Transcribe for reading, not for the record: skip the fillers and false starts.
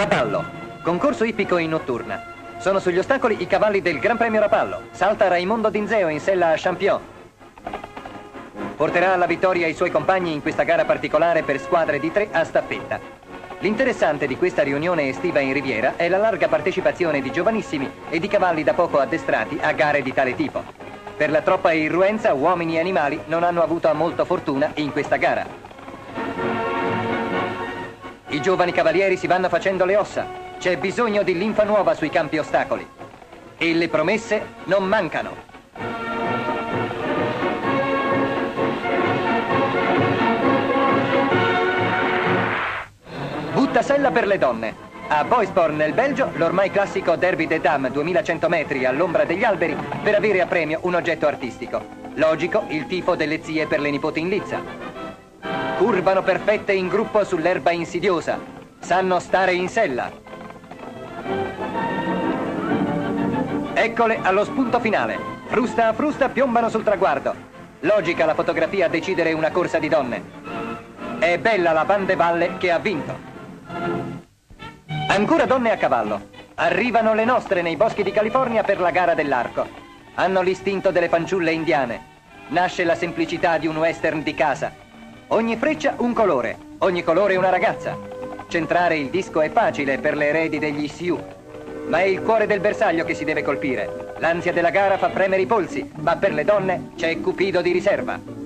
Rapallo, concorso ippico in notturna. Sono sugli ostacoli i cavalli del Gran Premio Rapallo. Salta Raimondo D'Inzeo in sella a Champion. Porterà alla vittoria i suoi compagni in questa gara particolare per squadre di 3 a staffetta. L'interessante di questa riunione estiva in Riviera è la larga partecipazione di giovanissimi e di cavalli da poco addestrati a gare di tale tipo. Per la troppa irruenza, uomini e animali non hanno avuto molta fortuna in questa gara. I giovani cavalieri si vanno facendo le ossa. C'è bisogno di linfa nuova sui campi ostacoli. E le promesse non mancano. Buttasella per le donne. A Boitsport nel Belgio, l'ormai classico derby des dames, 2100 metri all'ombra degli alberi, per avere a premio un oggetto artistico. Logico, il tifo delle zie per le nipoti in lizza. Curvano perfette in gruppo sull'erba insidiosa. Sanno stare in sella. Eccole allo spunto finale. Frusta a frusta piombano sul traguardo. Logica la fotografia a decidere una corsa di donne. È bella la Van de Walle che ha vinto. Ancora donne a cavallo. Arrivano le nostre nei boschi di California per la gara dell'arco. Hanno l'istinto delle fanciulle indiane. Nasce la semplicità di un western di casa. Ogni freccia un colore, ogni colore una ragazza. Centrare il disco è facile per le eredi degli Sioux, ma è il cuore del bersaglio che si deve colpire. L'ansia della gara fa premere i polsi, ma per le donne c'è Cupido di riserva.